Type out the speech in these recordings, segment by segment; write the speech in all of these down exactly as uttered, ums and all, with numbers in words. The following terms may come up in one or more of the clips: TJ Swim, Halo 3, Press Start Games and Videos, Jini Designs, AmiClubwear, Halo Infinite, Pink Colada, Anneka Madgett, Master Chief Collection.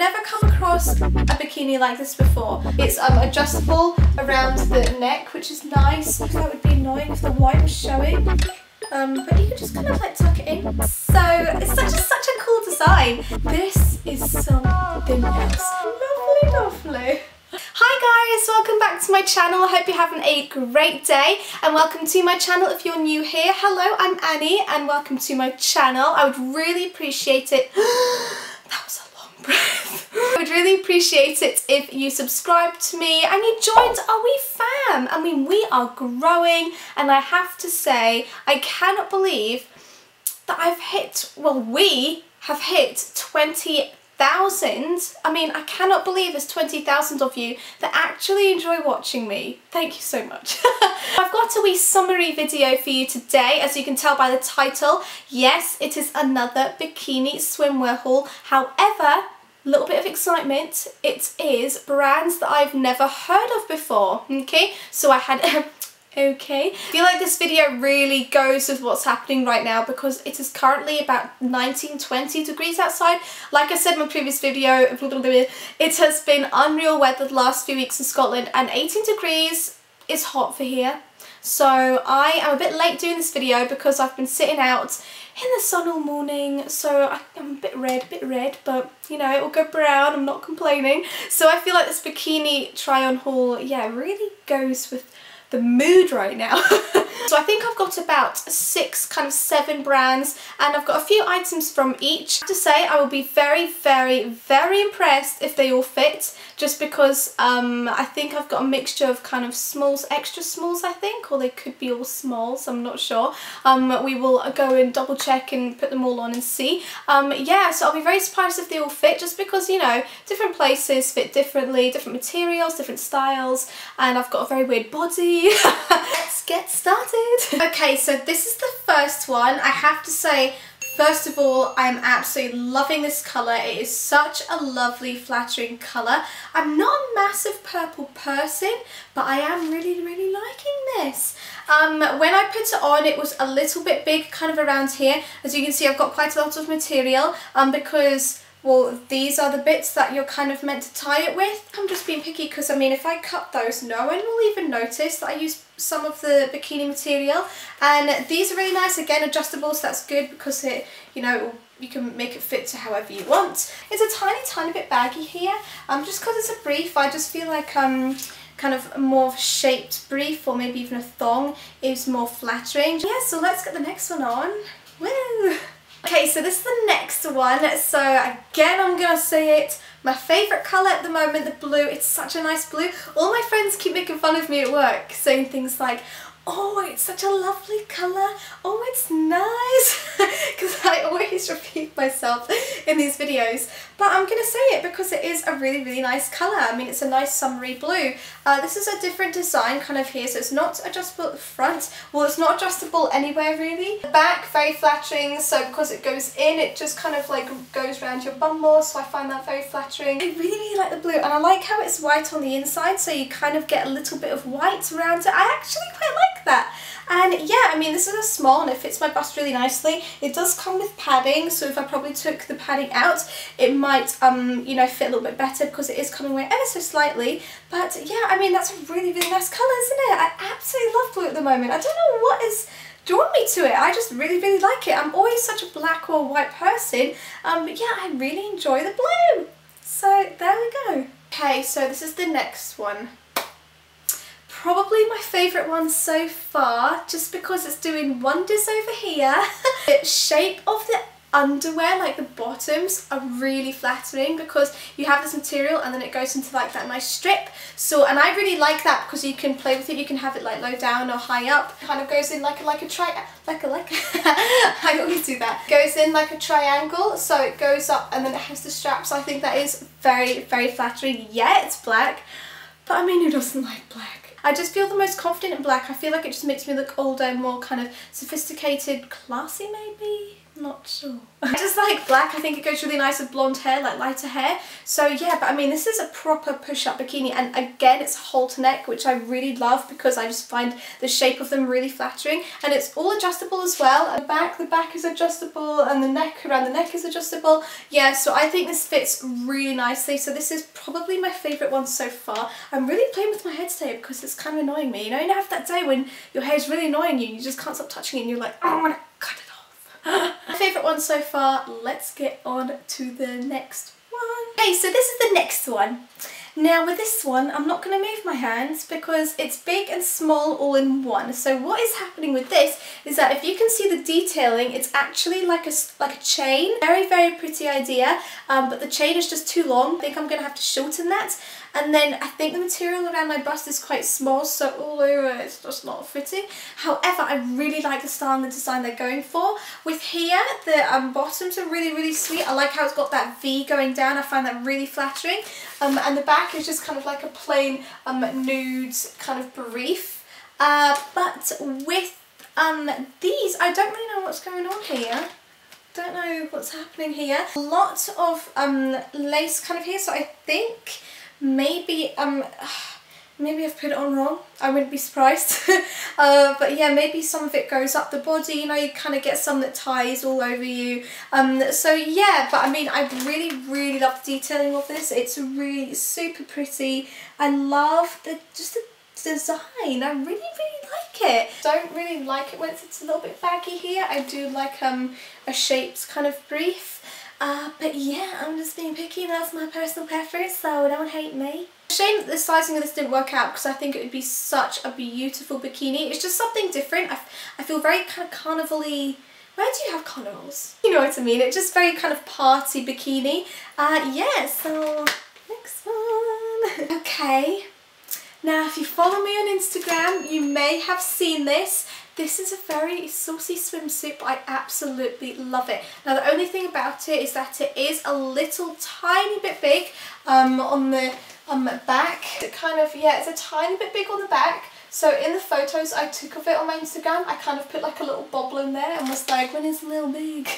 Never come across a bikini like this before. It's um, adjustable around the neck, which is nice. That would be annoying if the white was showing. Um, but you can just kind of like tuck it in. So it's such a, such a cool design. This is something else. Lovely, lovely. Hi guys, welcome back to my channel. I hope you're having a great day and welcome to my channel if you're new here. Hello, I'm Annie and welcome to my channel. I would really appreciate it. That was a long breath. I would really appreciate it if you subscribed to me and you joined our wee fam. I mean, we are growing and I have to say, I cannot believe that I've hit, well, we have hit twenty thousand. I mean, I cannot believe there's twenty thousand of you that actually enjoy watching me. Thank you so much. I've got a wee summary video for you today, as you can tell by the title. Yes, it is another bikini swimwear haul. However, little bit of excitement, it is brands that I've never heard of before. Okay, so I had... Okay, I feel like this video really goes with what's happening right now because it is currently about nineteen, twenty degrees outside. Like I said in my previous video, it has been unreal weather the last few weeks in Scotland and eighteen degrees is hot for here. So I am a bit late doing this video because I've been sitting out in the sun all morning, so I'm a bit red, a bit red, but you know, it will go brown, I'm not complaining. So I feel like this bikini try on haul, yeah, really goes with the mood right now. So I think I've got about six, kind of seven brands and I've got a few items from each. I have to say I will be very, very, very impressed if they all fit, just because um, I think I've got a mixture of kind of smalls, extra smalls I think, or they could be all smalls, I'm not sure. Um, we will go and double check and put them all on and see. Um, yeah, so I'll be very surprised if they all fit, just because, you know, different places fit differently, different materials, different styles, and I've got a very weird body. Let's get started. Okay, so this is the first one. I have to say, first of all, I am absolutely loving this colour. It is such a lovely, flattering colour. I'm not a massive purple person, but I am really, really liking this. Um, when I put it on, it was a little bit big, kind of around here. As you can see, I've got quite a lot of material um, because... well, these are the bits that you're kind of meant to tie it with. I'm just being picky because, I mean, if I cut those, no one will even notice that I used some of the bikini material. And these are really nice, again, adjustable, so that's good because it, you know, you can make it fit to however you want. It's a tiny, tiny bit baggy here. Um, just because it's a brief, I just feel like um, kind of more of a shaped brief or maybe even a thong is more flattering. Yeah, so let's get the next one on. Woo! Okay, so this is the next one, so again I'm gonna say it, my favourite colour at the moment, the blue. It's such a nice blue. All my friends keep making fun of me at work, saying things like, oh, it's such a lovely colour, oh, it's nice, because I always repeat myself in these videos, but I'm gonna say it because it is a really, really nice colour. I mean, it's a nice summery blue. Uh, this is a different design kind of here, so it's not adjustable at the front. Well, it's not adjustable anywhere really. The back, very flattering, so because it goes in, it just kind of like goes around your bum more, so I find that very flattering. I really, really like the blue, and I like how it's white on the inside, so you kind of get a little bit of white around it. I actually quite like that. And yeah, I mean, this is a small and it fits my bust really nicely. It does come with padding, so if I probably took the padding out, it might, um, you know, fit a little bit better because it is coming away ever so slightly. But yeah, I mean, that's a really, really nice colour, isn't it? I absolutely love blue at the moment. I don't know what is drawn me to it. I just really, really like it. I'm always such a black or white person. Um, but yeah, I really enjoy the blue. So there we go. Okay, so this is the next one. Probably my favourite one so far, just because it's doing wonders over here. The shape of the underwear, like the bottoms, are really flattering because you have this material and then it goes into like that nice strip. So, and I really like that because you can play with it. You can have it like low down or high up. It kind of goes in like a like a tri like a like. A I always do that. It goes in like a triangle, so it goes up and then it has the straps. I think that is very, very flattering. Yeah, it's black, but I mean, who doesn't like black? I just feel the most confident in black. I feel like it just makes me look older, more kind of sophisticated, classy maybe? not sure. I just like black. I think it goes really nice with blonde hair, like lighter hair. So yeah, but I mean, this is a proper push-up bikini, and again, it's halter neck, which I really love because I just find the shape of them really flattering, and it's all adjustable as well. The back, the back is adjustable, and the neck, around the neck is adjustable. Yeah, so I think this fits really nicely. So this is probably my favourite one so far. I'm really playing with my hair today because it's kind of annoying me. You know, you have that day when your hair is really annoying you, and you just can't stop touching it, and you're like, oh, I want to cut it off. My favourite one so far. Let's get on to the next one. Okay, so this is the next one. Now with this one, I'm not going to move my hands because it's big and small all in one. So what is happening with this is that if you can see the detailing, it's actually like a, like a chain. Very, very pretty idea, um, but the chain is just too long. I think I'm going to have to shorten that. And then I think the material around my bust is quite small, so all over it's just not fitting. However, I really like the style and the design they're going for. With here, the um, bottoms are really, really sweet. I like how it's got that V going down. I find that really flattering. Um, and the back is just kind of like a plain um, nude kind of brief. Uh, but with um, these, I don't really know what's going on here. Don't know what's happening here. A lot of um, lace kind of here, so I think... Maybe um, maybe I've put it on wrong. I wouldn't be surprised. uh, but yeah, maybe some of it goes up the body. You know, you kind of get some that ties all over you. Um, so yeah, but I mean, I really, really love the detailing of this. It's really super pretty. I love the just the design. I really, really like it. Don't really like it when it's a little bit baggy here. I do like um a shapes kind of brief. Uh, but yeah, I'm just being picky, that's my personal preference, so don't hate me. Shame that the sizing of this didn't work out because I think it would be such a beautiful bikini. It's just something different. I, I feel very kind of carnival-y. Where do you have carnivals? You know what I mean, it's just very kind of party bikini. Uh, yeah, so next one. Okay, now if you follow me on Instagram, you may have seen this. This is a very saucy swimsuit, but I absolutely love it. Now the only thing about it is that it is a little tiny bit big um, on the um, back. It kind of, yeah, it's a tiny bit big on the back. So in the photos I took of it on my Instagram, I kind of put like a little bobble in there and was like, when it's a little big.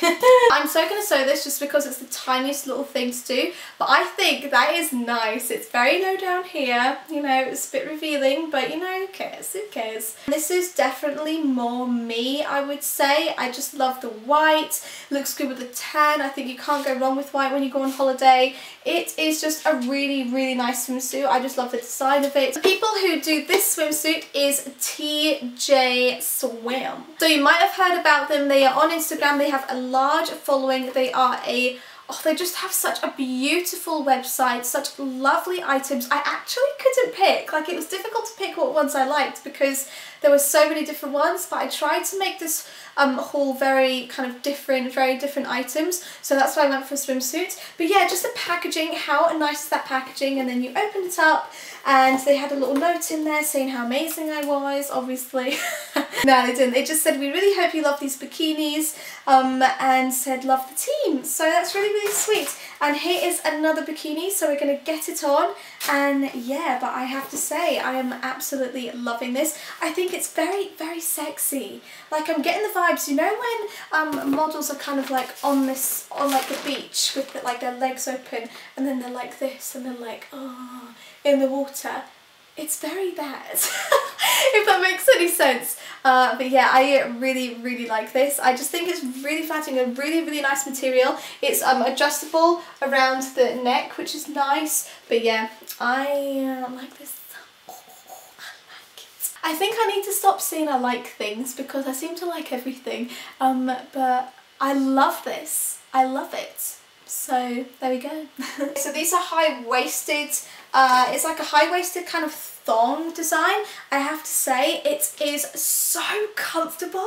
I'm so going to sew this just because it's the tiniest little thing to do, but I think that is nice. It's very low down here, you know, it's a bit revealing, but you know, who cares, who cares. This is definitely more me, I would say. I just love the white, looks good with the tan. I think you can't go wrong with white when you go on holiday. It is just a really, really nice swimsuit. I just love the design of it. The people who do this swimsuit is T J Swim. So you might have heard about them. They are on Instagram. They have a large following. They are a Oh, they just have such a beautiful website, such lovely items. I actually couldn't pick, like it was difficult to pick what ones I liked because there were so many different ones, but I tried to make this um, haul very kind of different, very different items, so that's why I went for swimsuits. But yeah, just the packaging, how nice is that packaging, and then you open it up and they had a little note in there saying how amazing I was, obviously. No, they didn't. They just said, we really hope you love these bikinis, um, and said, love the team. So that's really, really sweet. And here is another bikini, so we're going to get it on. And yeah, but I have to say, I am absolutely loving this. I think it's very, very sexy. Like, I'm getting the vibes, you know when um, models are kind of like on this, on like the beach with the, like their legs open, and then they're like this, and they're like, oh, in the water. It's very bad, if that makes any sense. Uh, but yeah, I really, really like this. I just think it's really flattering and really, really nice material. It's um, adjustable around the neck, which is nice. But yeah, I uh, like this. I think I need to stop saying I like things because I seem to like everything. Um, but I love this. I love it. So there we go. So these are high-waisted, uh, it's like a high-waisted kind of thong design. I have to say, it is so comfortable.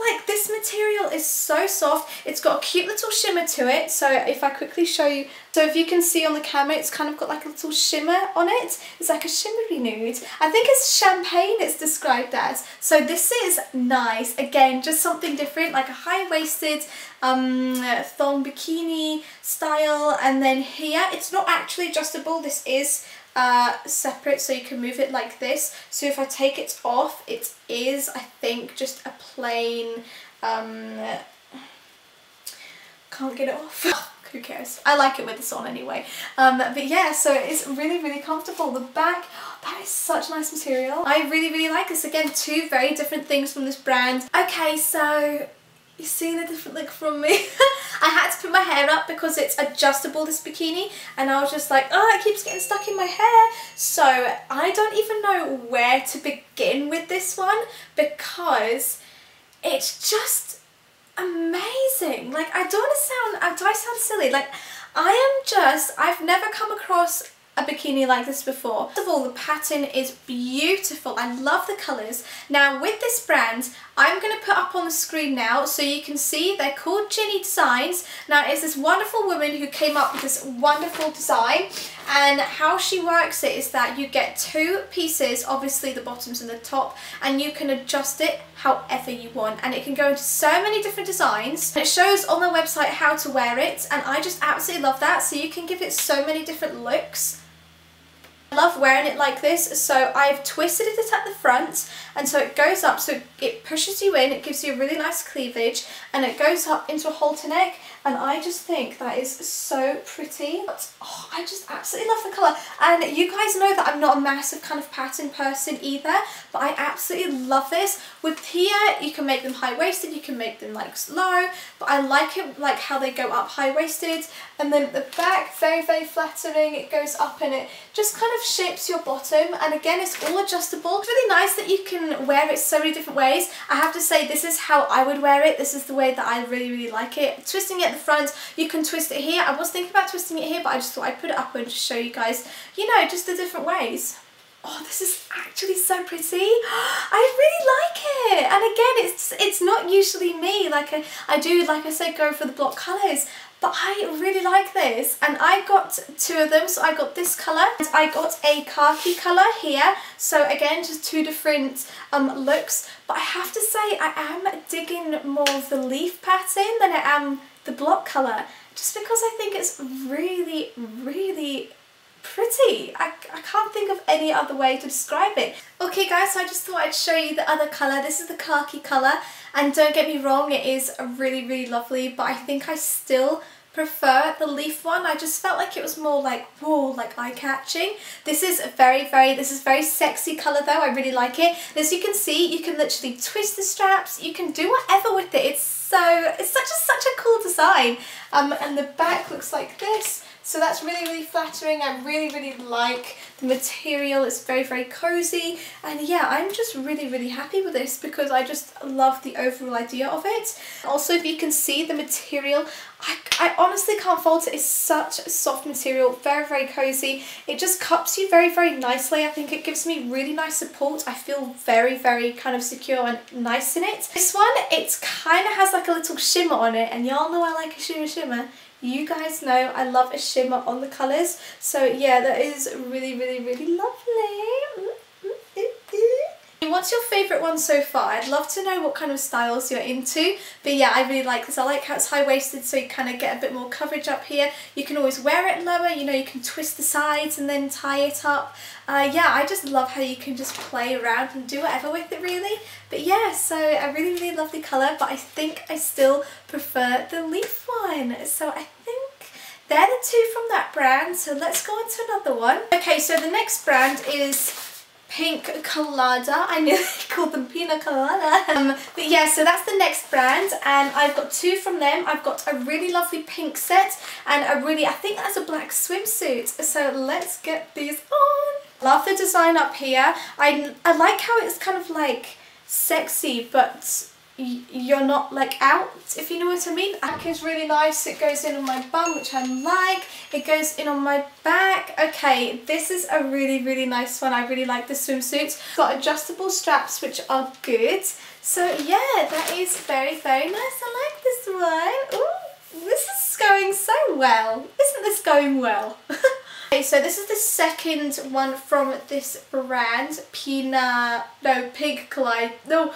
Like, this material is so soft. It's got a cute little shimmer to it. So if I quickly show you, so if you can see on the camera, it's kind of got like a little shimmer on it. It's like a shimmery nude. I think it's champagne it's described as. So this is nice. Again, just something different, like a high-waisted um, thong bikini style. And then here, it's not actually adjustable. This is uh, separate, so you can move it like this. So if I take it off, it is, I think, just a plain, um, can't get it off. Who cares? I like it with this on anyway. Um, but yeah, so it's really, really comfortable. The back, that is such nice material. I really, really like this. Again, two very different things from this brand. Okay, so you've seen a different look from me. I had to put my hair up because it's adjustable, this bikini, and I was just like, oh, it keeps getting stuck in my hair. So I don't even know where to begin with this one because it's just amazing. Like, I don't want to sound, do I sound silly? Like, I am just, I've never come across a bikini like this before. First of all, the pattern is beautiful. I love the colours. Now with this brand, I'm going to put up on the screen now so you can see they're called Jini Designs. Now it's this wonderful woman who came up with this wonderful design, and how she works it is that you get two pieces, obviously the bottoms and the top, and you can adjust it however you want, and it can go into so many different designs. It shows on their website how to wear it, and I just absolutely love that, so you can give it so many different looks. I love wearing it like this, so I've twisted it at the front, and so it goes up, so it pushes you in, it gives you a really nice cleavage, and it goes up into a halter neck, and I just think that is so pretty. Oh, I just absolutely love the colour, and you guys know that I'm not a massive kind of pattern person either, but I absolutely love this. With here, you can make them high-waisted, you can make them like low, but I like it like how they go up high-waisted, and then the back, very, very flattering, it goes up and it just kind of shapes your bottom, and again it's all adjustable. It's really nice that you can wear it so many different ways. I have to say, this is how I would wear it. This is the way that I really, really like it. Twisting it at the front, you can twist it here. I was thinking about twisting it here, but I just thought I'd put it up and just show you guys, you know, just the different ways. Oh, this is actually so pretty. I really like it, and again it's it's not usually me. Like I, I do, like I said, go for the block colours, but I really like this, and I got two of them. So I got this colour, and I got a khaki colour here, so again just two different um, looks, but I have to say I am digging more of the leaf pattern than I am the block colour, just because I think it's really, really pretty. I, I can't think of any other way to describe it. Okay guys, so I just thought I'd show you the other colour. This is the khaki colour, and don't get me wrong, it is really, really lovely, but I think I still prefer the leaf one. I just felt like it was more like, whoa, like eye-catching. This is very, very, this is very sexy colour though. I really like it. And as you can see, you can literally twist the straps, you can do whatever with it. It's so, it's such a, such a cool design. Um, and the back looks like this. So that's really, really flattering. I really, really like the material. It's very, very cozy. And yeah, I'm just really, really happy with this because I just love the overall idea of it. Also, if you can see the material, I, I honestly can't fault it. It's such a soft material, very, very cozy. It just cups you very, very nicely. I think it gives me really nice support. I feel very, very kind of secure and nice in it. This one, it kind of has like a little shimmer on it, and y'all know I like a shimmer shimmer. You guys know I love a shimmer on the colours, so yeah, that is really, really, really lovely. What's your favourite one so far? I'd love to know what kind of styles you're into, but yeah, I really like this. I like how it's high-waisted, so you kind of get a bit more coverage up here. You can always wear it lower, you know, you can twist the sides and then tie it up. Uh, yeah, I just love how you can just play around and do whatever with it, really. But yeah, so a really, really lovely colour, but I think I still prefer the leaf one. So I think they're the two from that brand, so let's go on to another one. Okay, so the next brand is Pink Colada. I nearly called them Pina Colada. Um, but yeah, so that's the next brand, and I've got two from them. I've got a really lovely pink set and a really, I think that's a black swimsuit. So let's get these on. Love the design up here. I, I like how it's kind of like sexy, but you're not like out, if you know what I mean. Back is really nice. It goes in on my bum, which I like. It goes in on my back. Okay, this is a really, really nice one. I really like the swimsuit. Got adjustable straps, which are good. So yeah, that is very, very nice. I like this one. Ooh, this is going so well. Isn't this going well? Okay, so this is the second one from this brand, Pina, no, Pink Colada, no,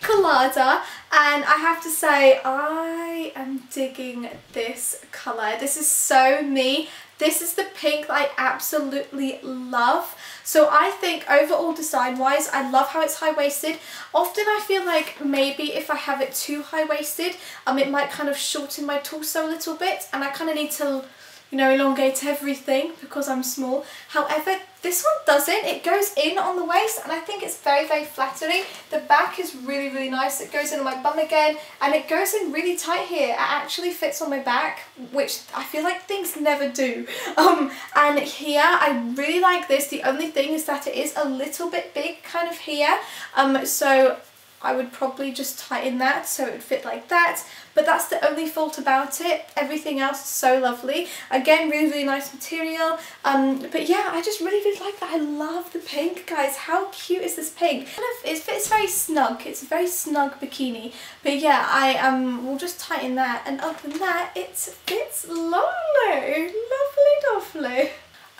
Colada, and I have to say I am digging this colour. This is so me. This is the pink that I absolutely love. So I think overall design wise, I love how it's high-waisted. Often I feel like maybe if I have it too high-waisted, um, it might kind of shorten my torso a little bit, and I kind of need to, you know, elongate everything because I'm small. However, this one doesn't. It goes in on the waist, and I think it's very, very flattering. The back is really, really nice. It goes in on my bum again, and it goes in really tight here. It actually fits on my back, which I feel like things never do. Um, and here, I really like this. The only thing is that it is a little bit big kind of here. Um, so I would probably just tighten that so it would fit like that, but that's the only fault about it. Everything else is so lovely. Again, really, really nice material. Um, but yeah, I just really, really like that. I love the pink, guys. How cute is this pink? It fits very snug. It's a very snug bikini. But yeah, I um, will just tighten that, and other than that, it fits lovely, lovely, lovely.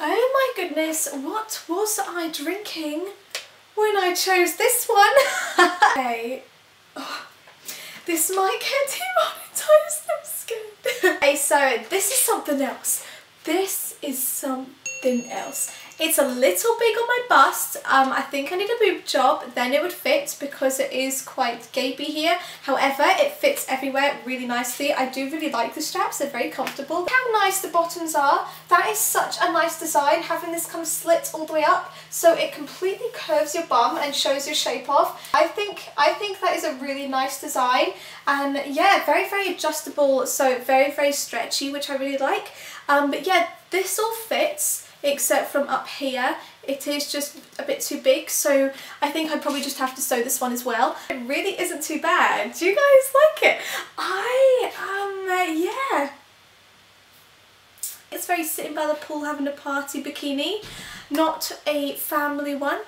Oh my goodness, what was I drinking when I chose this one? Okay. Oh, this might get demonetized, I'm scared. Okay, so this is something else. This is something else. It's a little big on my bust. Um, I think I need a boob job, then it would fit because it is quite gapey here. However, it fits everywhere really nicely. I do really like the straps, they're very comfortable. Look how nice the bottoms are. That is such a nice design, having this kind of slit all the way up, so it completely curves your bum and shows your shape off. I think, I think that is a really nice design, and yeah, very, very adjustable, so very, very stretchy, which I really like. Um, but yeah, this all fits, except from up here, it is just a bit too big, so I think I'd probably just have to sew this one as well. It really isn't too bad. Do you guys like it? I, um, uh, yeah. It's very sitting by the pool having a party bikini, not a family one.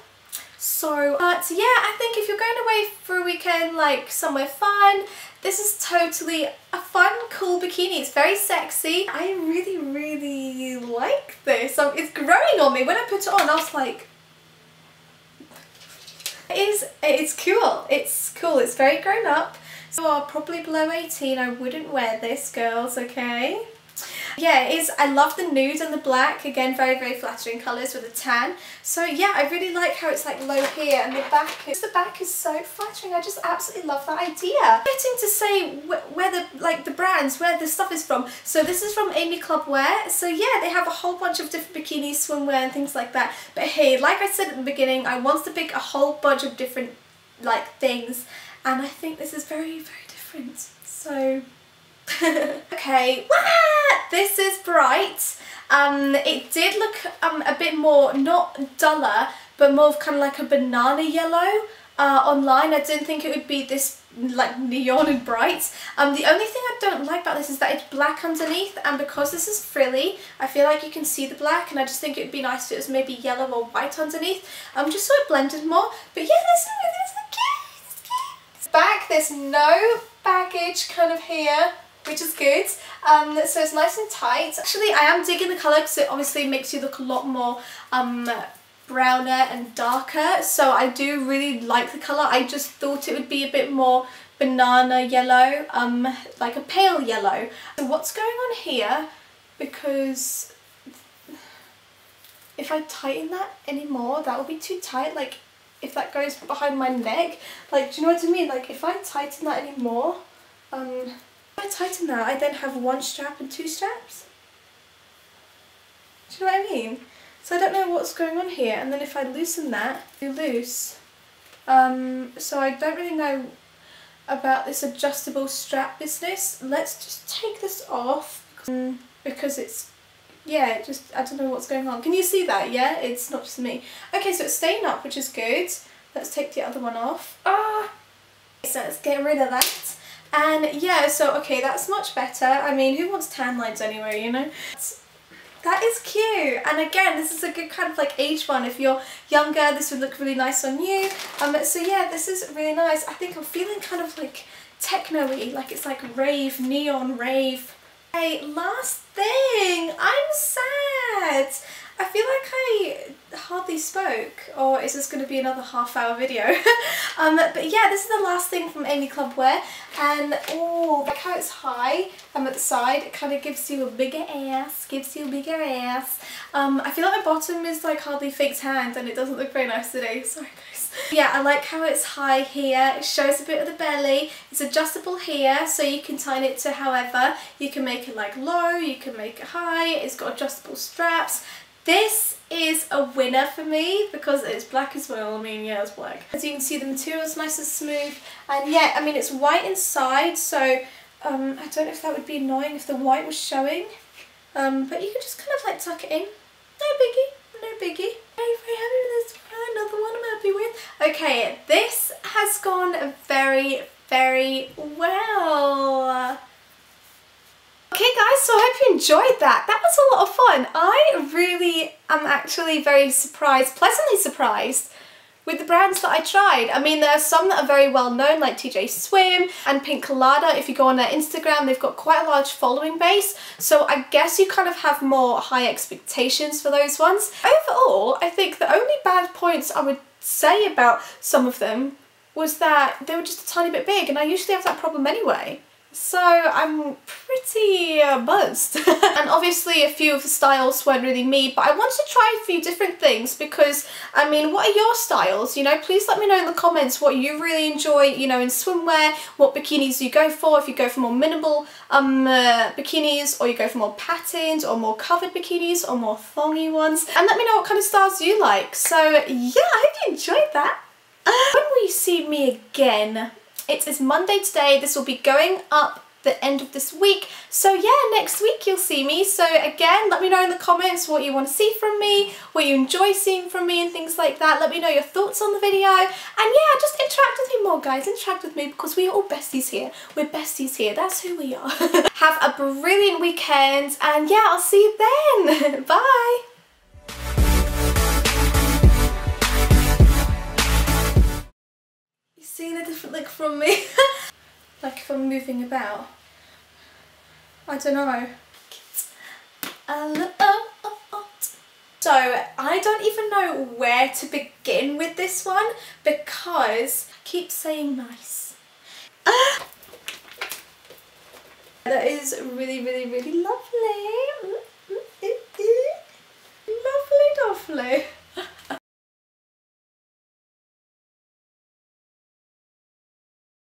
So, but yeah, I think if you're going away for a weekend, like somewhere fun, this is totally a fun, cool bikini. It's very sexy. I really, really like this. Um, it's growing on me. When I put it on, I was like, it is, it's cool. It's cool. It's very grown up. So I'm probably below eighteen. I wouldn't wear this, girls, okay? Yeah, it is. I love the nude and the black. Again, very, very flattering colours with a tan. So yeah, I really like how it's like low here, and the back is, the back is so flattering. I just absolutely love that idea. Fitting to say wh where the, like the brands, where the stuff is from. So this is from AmiClubwear. So yeah, they have a whole bunch of different bikinis, swimwear and things like that. But hey, like I said at the beginning, I wanted to pick a whole bunch of different like things, and I think this is very, very different. So okay, what? This is bright. Um, it did look um, a bit more, not duller, but more of kind of like a banana yellow uh, online. I didn't think it would be this like neon and bright. Um, the only thing I don't like about this is that it's black underneath, and because this is frilly, I feel like you can see the black, and I just think it would be nice if it was maybe yellow or white underneath, um, just so it blended more. But yeah, this is, this is cute, this is cute. Back, there's no baggage kind of here, which is good. Um, so it's nice and tight. Actually, I am digging the colour because it obviously makes you look a lot more um, browner and darker. So I do really like the colour. I just thought it would be a bit more banana yellow, um, like a pale yellow. So what's going on here? Because if I tighten that anymore, that will be too tight. Like if that goes behind my neck, like, do you know what I mean? Like if I tighten that anymore, um, if I tighten that, I then have one strap and two straps. Do you know what I mean? So I don't know what's going on here, and then if I loosen that, you loose. Um, so I don't really know about this adjustable strap business. Let's just take this off, because it's, yeah, it just, I don't know what's going on. Can you see that? Yeah, it's not just me. Okay, so it's staying up, which is good. Let's take the other one off. Ah! So let's get rid of that. And yeah, so okay, that's much better. I mean, who wants tan lines anyway, you know? That's, that is cute. And again, this is a good kind of like age one. If you're younger, this would look really nice on you. Um, so yeah, this is really nice. I think I'm feeling kind of like techno-y, like it's like rave, neon rave. Hey, last thing, I'm sad. I feel like I hardly spoke, or is this going to be another half hour video? um, but yeah, this is the last thing from AmiClubwear. And oh, like how it's high um, at the side, it kind of gives you a bigger ass, gives you a bigger ass. Um, I feel like my bottom is like hardly faked hand and it doesn't look very nice today, sorry guys. Yeah, I like how it's high here, it shows a bit of the belly, it's adjustable here so you can tighten it to however. You can make it like low, you can make it high, it's got adjustable straps. This is a winner for me because it's black as well. I mean, yeah, it's black. As you can see, the material's nice and smooth. And yeah, I mean, it's white inside, so um, I don't know if that would be annoying if the white was showing. Um, but you can just kind of like tuck it in. No biggie, no biggie. I'm very happy with this one. Another one I'm happy with. Okay, this has gone very, very well. Okay guys, so I hope you enjoyed that. That was a lot of fun. I really am actually very surprised, pleasantly surprised with the brands that I tried. I mean, there are some that are very well known like T J Swim and Pink Colada. If you go on their Instagram, they've got quite a large following base. So I guess you kind of have more high expectations for those ones. Overall, I think the only bad points I would say about some of them was that they were just a tiny bit big, and I usually have that problem anyway. So I'm pretty uh, buzzed. And obviously a few of the styles weren't really me, but I wanted to try a few different things because, I mean, what are your styles? You know, please let me know in the comments what you really enjoy, you know, in swimwear, what bikinis you go for, if you go for more minimal um, uh, bikinis, or you go for more patterned or more covered bikinis or more thongy ones. And let me know what kind of styles you like. So yeah, I hope you enjoyed that. When will you see me again? It is Monday today. This will be going up the end of this week. So yeah, next week you'll see me. So again, let me know in the comments what you want to see from me, what you enjoy seeing from me and things like that. Let me know your thoughts on the video. And yeah, just interact with me more, guys. Interact with me because we are all besties here. We're besties here. That's who we are. Have a brilliant weekend. And yeah, I'll see you then. Bye. Seeing a different look from me. Like if I'm moving about. I don't know. So I don't even know where to begin with this one because I keep saying nice. That is really, really, really lovely. Lovely, lovely.